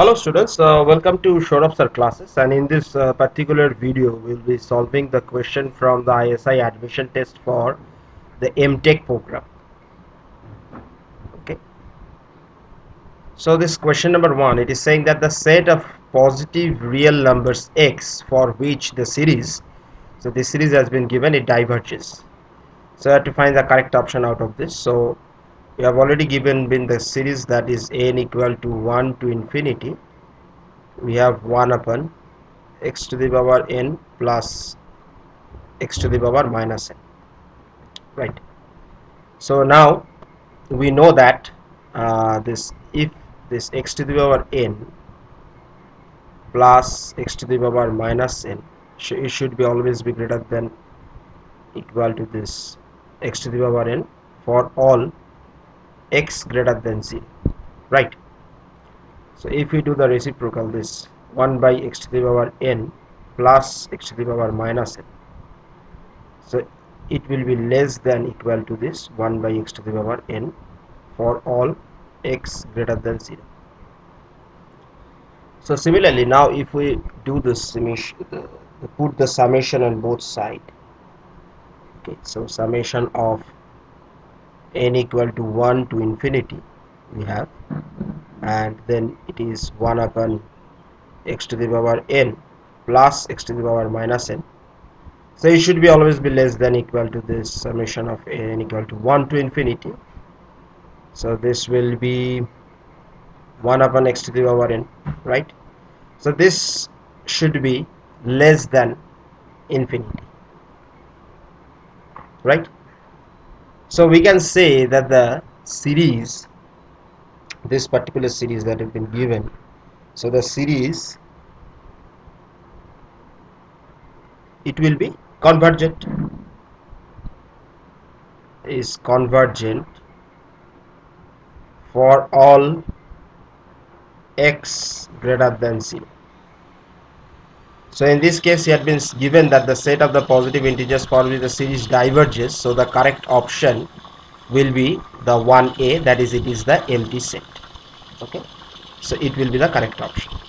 Hello students, welcome to Sourav Sir classes, and in this particular video we'll be solving the question from the ISI admission test for the M-Tech program. Okay, so this question number 1, it is saying that the set of positive real numbers x for which the series, so this series has been given, it diverges. So I have to find the correct option out of this. So we have already been the series, that is n equal to 1 to infinity. We have 1 upon x to the power n plus x to the power minus n, right? So now we know that if this x to the power n plus x to the power minus n, it should be always be greater than equal to this x to the power n for all x greater than 0, right? So if we do the reciprocal, this 1 by x to the power n plus x to the power minus n, so it will be less than equal to this 1 by x to the power n for all x greater than 0. So similarly, now if we do this summation, put the summation on both sides. Okay, so summation of n equal to 1 to infinity we have, and then it is 1 upon x to the power n plus x to the power minus n, so it should be always be less than equal to this summation of n equal to 1 to infinity. So this will be 1 upon x to the power n, right? So this should be less than infinity, right? So we can say that the series, this particular series that has been given, so the series, it will be convergent, is convergent for all x greater than 0. So in this case, it had been given that the set of the positive integers for which the series diverges. So the correct option will be the 1a, that is, it is the empty set. Okay, so it will be the correct option.